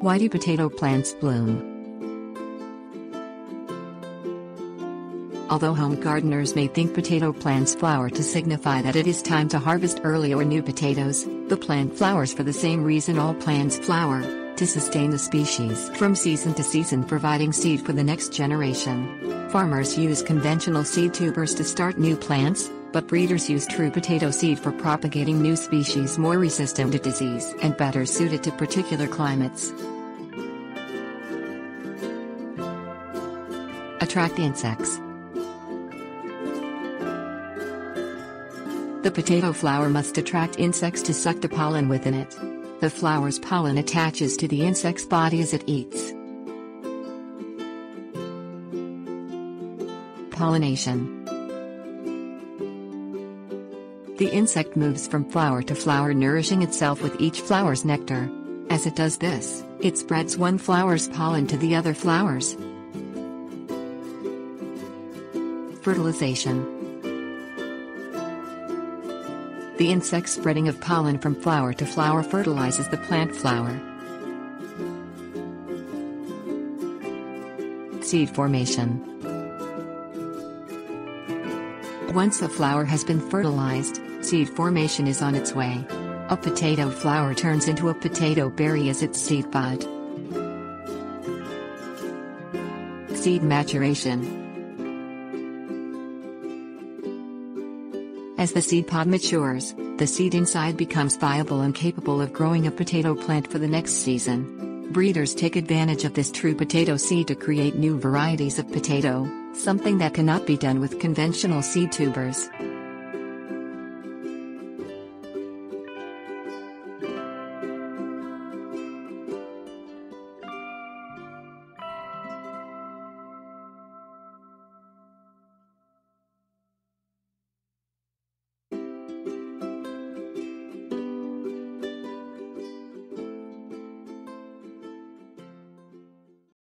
Why do potato plants bloom? Although home gardeners may think potato plants flower to signify that it is time to harvest early or new potatoes, the plant flowers for the same reason all plants flower, to sustain the species from season to season, providing seed for the next generation. Farmers use conventional seed tubers to start new plants, but breeders use true potato seed for propagating new species more resistant to disease and better suited to particular climates. Attract insects. The potato flower must attract insects to suck the pollen within it. The flower's pollen attaches to the insect's body as it eats. Pollination. The insect moves from flower to flower, nourishing itself with each flower's nectar. As it does this, it spreads one flower's pollen to the other flowers. Fertilization. The insect's spreading of pollen from flower to flower fertilizes the plant flower. Seed formation. Once a flower has been fertilized, seed formation is on its way. A potato flower turns into a potato berry as its seed pod. Seed maturation. As the seed pod matures, the seed inside becomes viable and capable of growing a potato plant for the next season. Breeders take advantage of this true potato seed to create new varieties of potato, something that cannot be done with conventional seed tubers.